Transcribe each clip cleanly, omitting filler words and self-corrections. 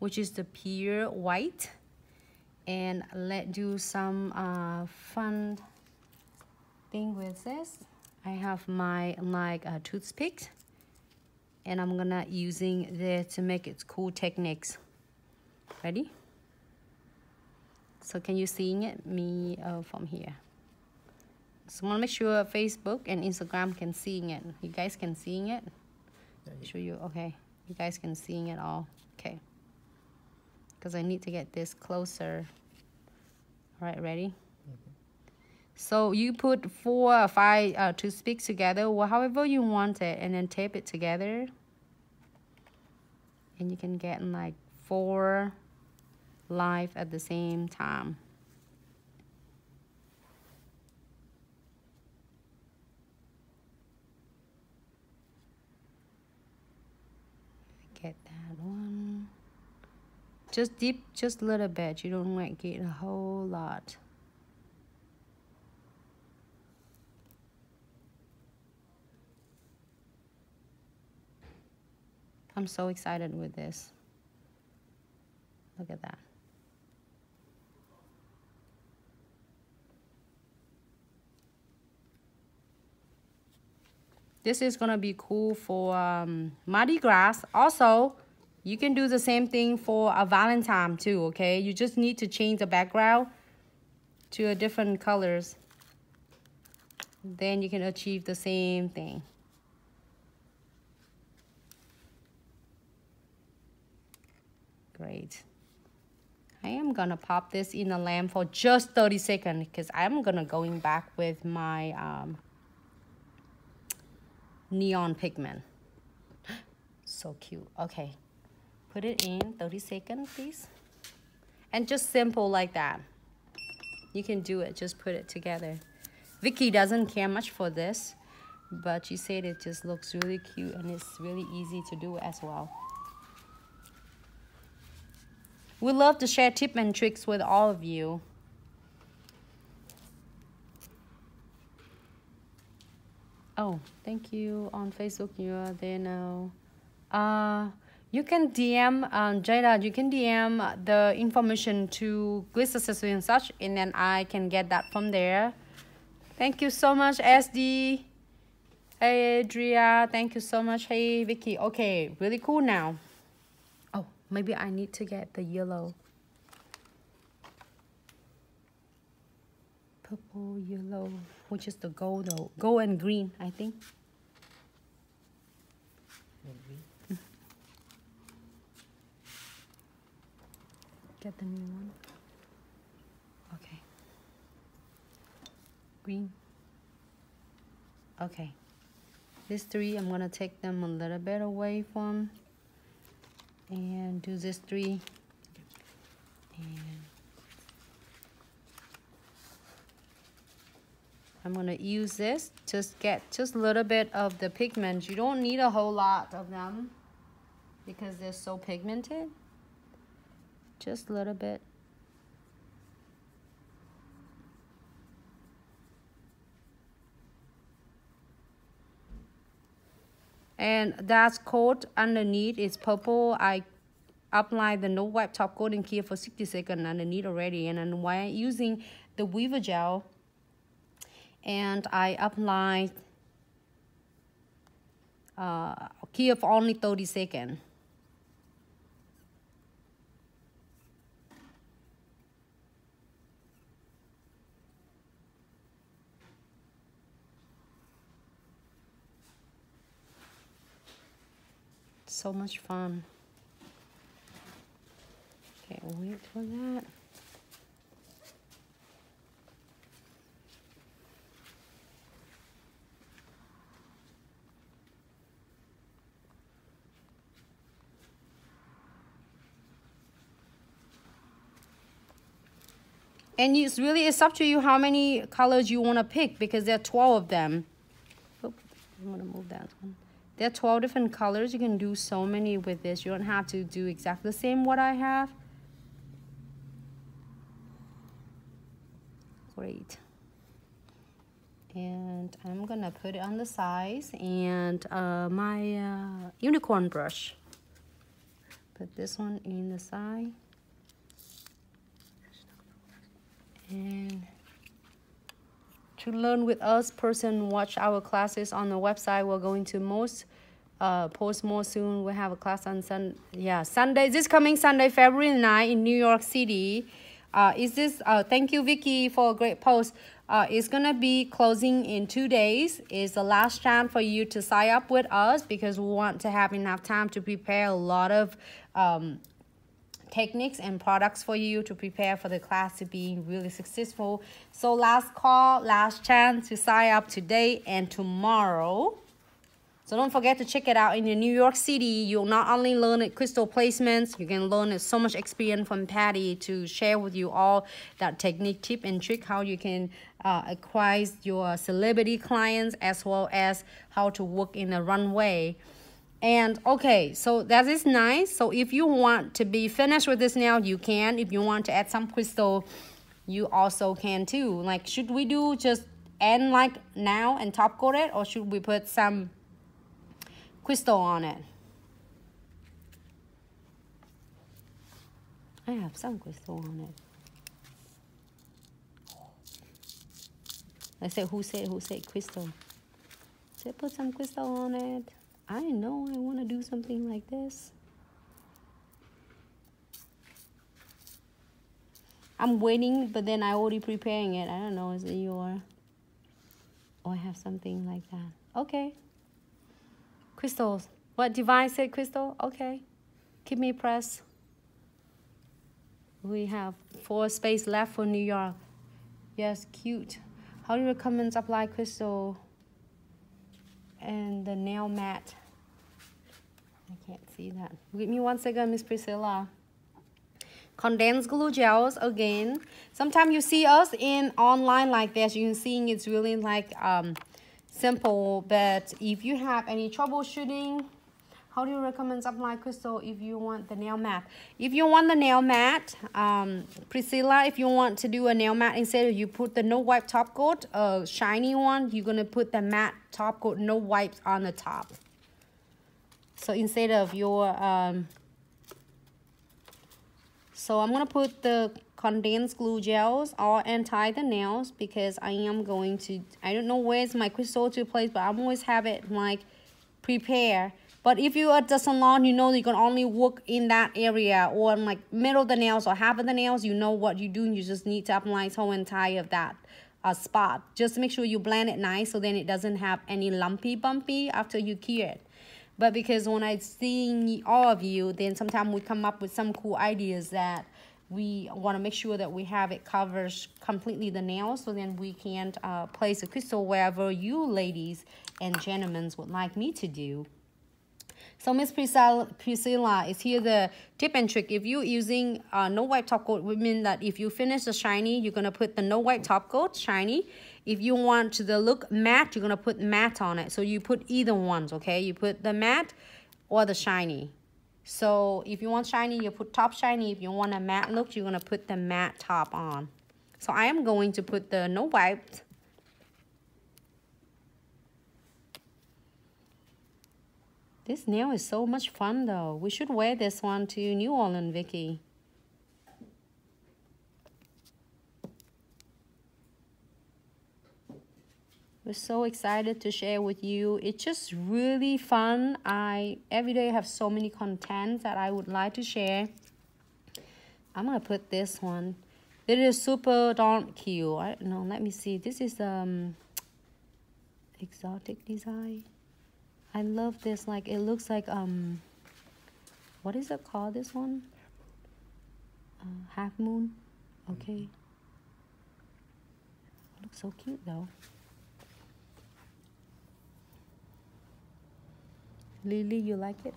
which is the pure white, and let's do some fun thing with this. I have my like toothpick, and I'm gonna using this to make its cool techniques. Ready? So can you seeing it me from here? So I'm gonna make sure Facebook and Instagram can seeing it. You guys can seeing it. Show you. Okay, you guys can seeing it all. Okay, because I need to get this closer. All right, ready? So you put 4 or 5 toothpicks together, well, however you want it, and then tape it together. And you can get like 4 live at the same time. Get that one. Just dip just a little bit. You don't want to get a whole lot. I'm so excited with this. Look at that. This is gonna be cool for Mardi Gras. Also, you can do the same thing for a Valentine too, okay? You just need to change the background to a different colors. Then you can achieve the same thing. Great. I am gonna pop this in a lamp for just 30 seconds because I'm gonna going back with my neon pigment. So cute. Okay, put it in 30 seconds, please. And just simple like that. You can do it. Just put it together. Vicky doesn't care much for this, but she said it just looks really cute and it's really easy to do as well. We love to share tips and tricks with all of you. Oh, thank you on Facebook. You are there now. You can DM Jada. You can DM the information to Glitz Accessories and such, and then I can get that from there. Thank you so much, SD. Hey, Adria. Thank you so much. Hey, Vicky. Okay, really cool now. Maybe I need to get the yellow. Purple, yellow, which is the gold though. Gold and green, I think. Maybe. Get the new one. Okay. Green. Okay. These 3, I'm gonna take them a little bit away from. And do this 3. And I'm gonna use this. Just get just a little bit of the pigment. You don't need a whole lot of them because they're so pigmented. Just a little bit. And that's coat underneath. It's purple. I applied the no wipe top coat in here for 60 seconds underneath already. And then while using the Weaver Gel, and I applied here for only 30 seconds. So much fun. Can't wait for that. And it's really, it's up to you how many colors you want to pick because there are 12 of them. Oops, I'm going to move that one. There are 12 different colors. You can do so many with this. You don't have to do exactly the same what I have. Great. And I'm gonna put it on the sides and my unicorn brush. Put this one in the side. And to learn with us, person watch our classes on the website. We're going to most post more soon. We have a class on Sunday, this coming Sunday, February 9th in New York City. Is this thank you, Vicky, for a great post. It's gonna be closing in 2 days. It's the last chance for you to sign up with us because we want to have enough time to prepare a lot of techniques and products for you to prepare for the class to be really successful. So last call, last chance to sign up today and tomorrow. So don't forget to check it out in New York City. You'll not only learn at crystal placements, you can learn so much experience from Patty to share with you all that technique, tip, and trick, how you can acquire your celebrity clients as well as how to work in the runway. And okay, so that is nice. So if you want to be finished with this now, you can. If you want to add some crystal, you also can too. Like, should we do just end like now and top coat it, or should we put some crystal on it? I have some crystal on it. Let's say who said crystal? Should I put some crystal on it? I know I want to do something like this. I'm waiting, but then I already preparing it. I don't know, is it your? Oh, I have something like that. Okay. Crystals. What Divine said crystal? Okay. Keep me pressed. We have 4 space left for New York. Yes, cute. How do you recommend apply crystal and the nail mat? I can't see that. Give me 1 second, Miss Priscilla. Condensed glue gels again. Sometimes you see us in online like this. You can see it's really like simple, but if you have any troubleshooting, how do you recommend apply crystal if you want the nail mat? If you want the nail mat, Priscilla, if you want to do a nail mat, instead of you put the no wipe top coat, a shiny one, you're gonna put the matte top coat, no wipes on the top. So instead of your so I'm gonna put the condensed glue gels all and tie the nails because I am going to, I don't know where's my crystal to place, but I'm always have it like prepare. But if you are at the salon, you know you can only work in that area or in like middle of the nails or half of the nails, you know what you're doing. You just need to apply the whole entire of that spot. Just make sure you blend it nice so then it doesn't have any lumpy bumpy after you cure it. But because when I see all of you, then sometimes we come up with some cool ideas that we want to make sure that we have it covers completely the nails, so then we can place a crystal wherever you ladies and gentlemen would like me to do. So Miss Priscilla is here the tip and trick. If you're using no wipe top coat, would mean that if you finish the shiny, you're going to put the no wipe top coat, shiny. If you want the look matte, you're going to put matte on it. So you put either ones, okay? You put the matte or the shiny. So if you want shiny, you put top shiny. If you want a matte look, you're going to put the matte top on. So I am going to put the no wipe. This nail is so much fun though. We should wear this one to New Orleans, Vicky. We're so excited to share with you. It's just really fun. I every day have so many contents that I would like to share. I'm gonna put this one. It is super darn cute. I don't know, let me see. This is exotic design. I love this, like it looks like what is it called, this one? Half moon. Okay. It looks so cute though. Lily, you like it?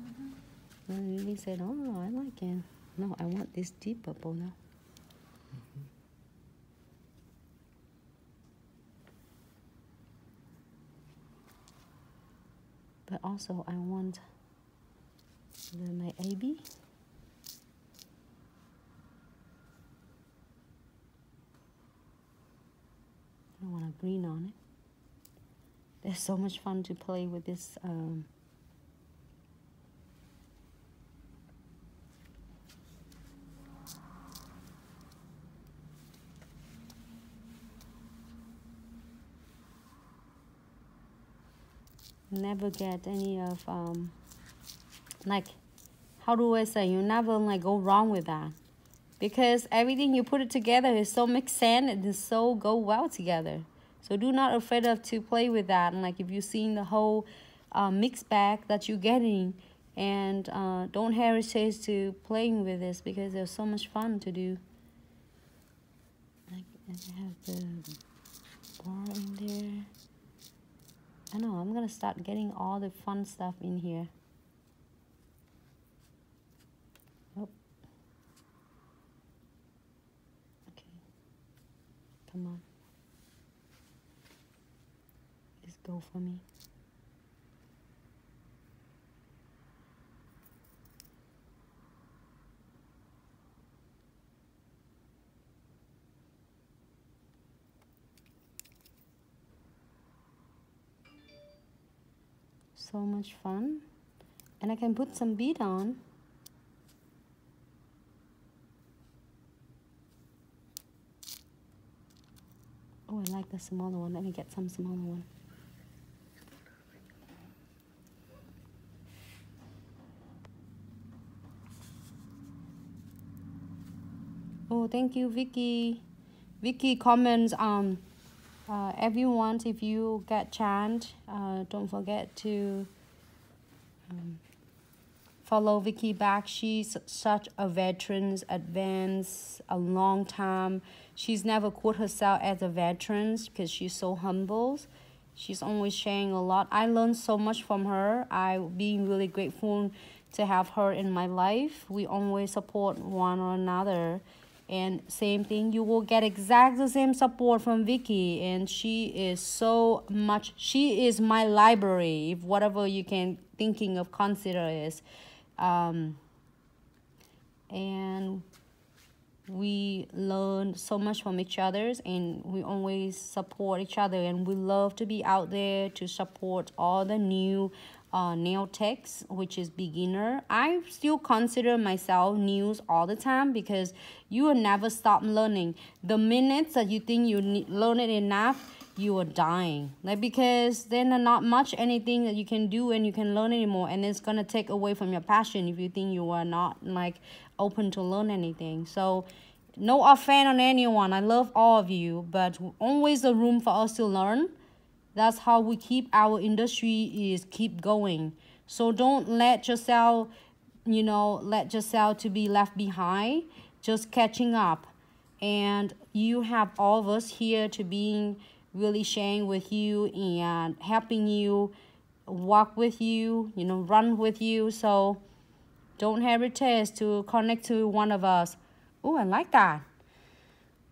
Mm-hmm. Lily said, oh no, I like it. No, I want this deep purple now. Mm-hmm. But also, I want my AB. I want a green on it. It's so much fun to play with this never get any of like, how do I say, you never like go wrong with that, because everything you put it together is so mixed in and it's so go well together. So do not afraid of to play with that. And like if you've seen the whole mixed bag that you're getting, and don't hesitate to playing with this because there's so much fun to do. Like I have the bar in there. I know I'm gonna start getting all the fun stuff in here. Oh. Okay. Come on. Just go for me. So much fun, and I can put some bead on. Oh, I like the smaller one. Let me get some smaller one. Oh, thank you, Vicky. Vicky comments on everyone, if you get chant, don't forget to follow Vicky back. She's such a veteran, advanced, a long time. She's never quote herself as a veteran because she's so humble. She's always sharing a lot. I learned so much from her. I'm being really grateful to have her in my life. We always support one or another. And same thing, you will get exactly the same support from Vicky, and she is so much, she is my library, if whatever you can thinking of consider is. And we learn so much from each other, and we always support each other, and we love to be out there to support all the new nail techs, which is beginner. I still consider myself new all the time because you will never stop learning. The minutes that you think you learn it enough, you are dying. Like, because then there's not much anything that you can do and you can learn anymore, and it's gonna take away from your passion if you think you are not like open to learn anything. So no offense on anyone. I love all of you, but always a room for us to learn. That's how we keep our industry is keep going. So don't let yourself, you know, let yourself to be left behind, just catching up. And you have all of us here to being really sharing with you and helping you, walk with you, you know, run with you. So don't hesitate to connect to one of us. Oh, I like that.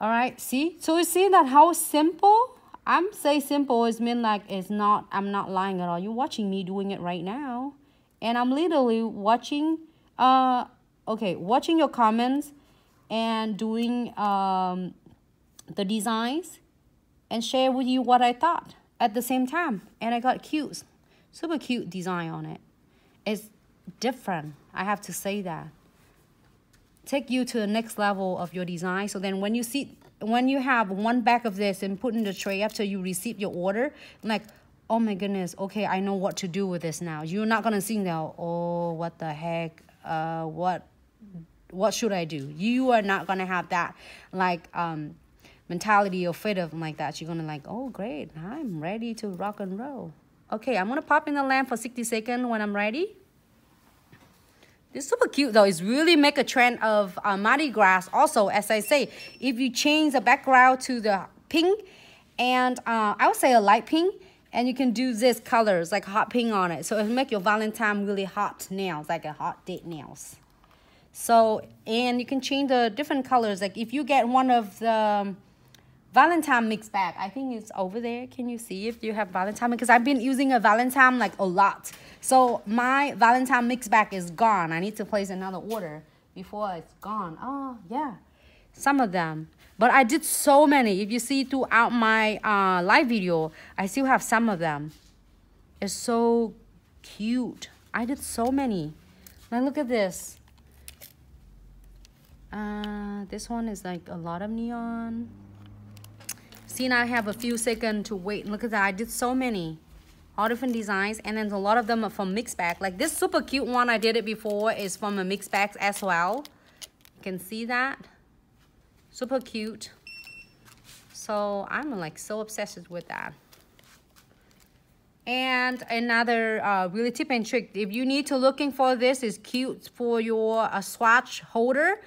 All right, see? So you see that how simple? I'm say simple, it's mean like it's not, I'm not lying at all. You're watching me doing it right now. And I'm literally watching, watching your comments and doing the designs and share with you what I thought at the same time. And I got cute, super cute design on it. It's different, I have to say that. Take you to the next level of your design. So then when you see, when you have one bag of this and put in the tray after you receive your order, I'm like, oh my goodness, okay, I know what to do with this now. You're not gonna see now, oh, what the heck, what should I do? You are not gonna have that like mentality or freedom like that. You're gonna like, oh great, I'm ready to rock and roll. Okay, I'm gonna pop in the lamp for 60 seconds when I'm ready. It's super cute though. It's really make a trend of Mardi Gras. Also, as I say, if you change the background to the pink, and I would say a light pink, and you can do this colors like hot pink on it. So it'll make your Valentine really hot nails, like a hot date nails. So, and you can change the different colors. Like if you get one of the Valentine mixed bag, I think it's over there. Can you see if you have Valentine? Because I've been using a Valentine like a lot. So my Valentine mixed bag is gone. I need to place another order before it's gone. Oh, yeah. Some of them. But I did so many. If you see throughout my live video, I still have some of them. It's so cute. I did so many. Now look at this. This one is like a lot of neon. See, now I have a few seconds to wait. Look at that. I did so many. all different designs, and then a lot of them are from mixed bag. Like this super cute one, I did it before, is from a mixed bag as well. You can see that, super cute. So I'm like so obsessed with that. And another really tip and trick, if you need to looking for this is cute for your swatch holder,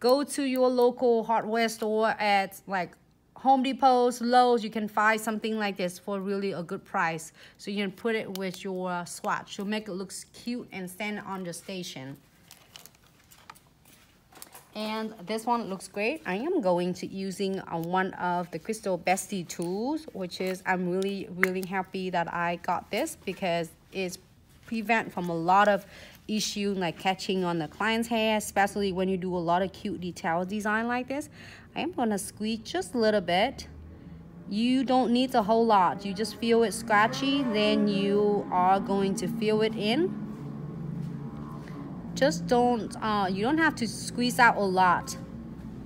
go to your local hardware store at like Home Depot, Lowe's. You can find something like this for really a good price. So you can put it with your swatch to make it look cute and stand on the station. And this one looks great. I am going to using one of the Crystal Bestie tools, which is I'm really happy that I got this because it's prevent from a lot of issue like catching on the client's hair, especially when you do a lot of cute detail design like this. I am gonna squeeze just a little bit. You don't need a whole lot. You just feel it scratchy, then you are going to fill it in. Just don't, you don't have to squeeze out a lot.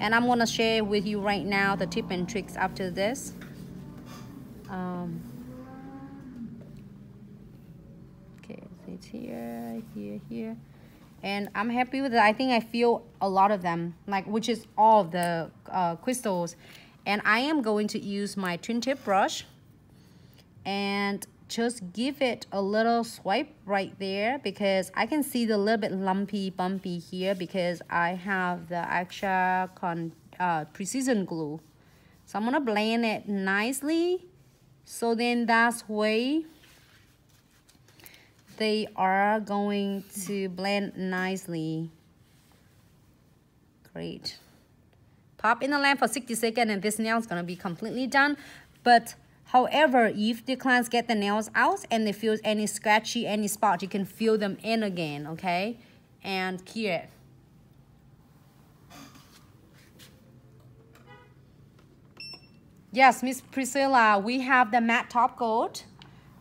And I'm gonna share with you right now the tip and tricks after this. Okay, it's here. And I'm happy with it. I think I feel a lot of them, like which is all of the crystals. And I am going to use my twin tip brush and just give it a little swipe right there because I can see the little bit lumpy, bumpy here because I have the extra precision glue. So I'm gonna blend it nicely. So then that's way they are going to blend nicely. Great. Pop in the lamp for 60 seconds and this nail is gonna be completely done. But however, if the clients get the nails out and they feel any scratchy, any spot, you can fill them in again, okay? And clear it. Yes, Miss Priscilla, we have the matte top coat.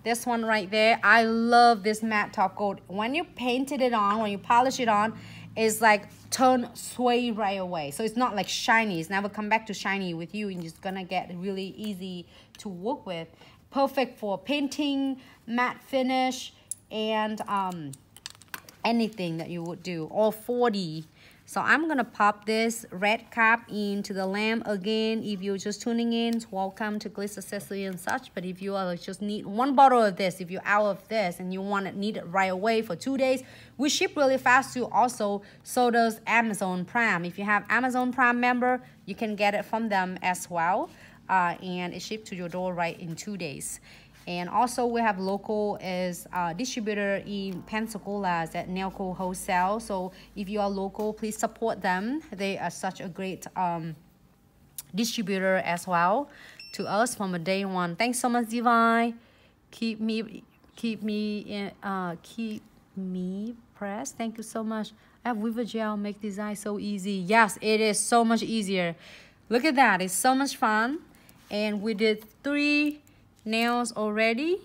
This one right there. I love this matte top coat. When you painted it on, when you polish it on, it's like turn sway right away. So it's not like shiny. It's never come back to shiny with you. And it's gonna get really easy to work with. Perfect for painting, matte finish, and anything that you would do. Or 4D. So I'm gonna pop this red cap into the lamp again. If you're just tuning in, welcome to Glitz Accessories and such. But if you are just need one bottle of this, if you're out of this and you want it, need it right away for 2 days, we ship really fast too. Also, so does Amazon Prime. If you have Amazon Prime member, you can get it from them as well, and it shipped to your door right in 2 days. And also we have local as distributor in Pensacola at Nailco Wholesale. So if you are local, please support them. They are such a great distributor as well to us from a day one. Thanks so much, Divine. Keep me pressed. Thank you so much. I have Weaver Gel, make design so easy. Yes, it is so much easier. Look at that, it's so much fun. And we did 3 nails already.